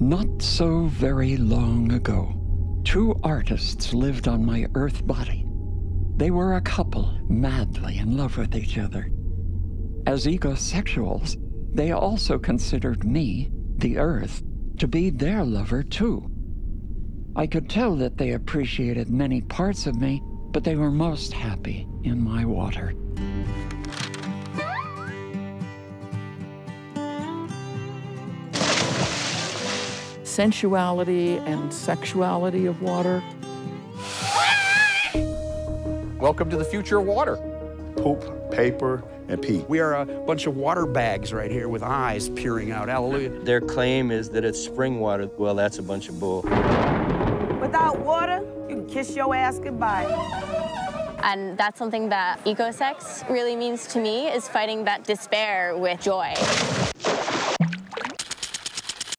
Not so very long ago, two artists lived on my Earth body. They were a couple, madly in love with each other. As ecosexuals, they also considered me, the Earth, to be their lover too. I could tell that they appreciated many parts of me, but they were most happy in my water. Sensuality and sexuality of water. Welcome to the future of water. Poop, paper, and pee. We are a bunch of water bags right here with eyes peering out. Hallelujah. Their claim is that it's spring water. Well, that's a bunch of bull. Without water, you can kiss your ass goodbye. And that's something that ecosex really means to me, is fighting that despair with joy.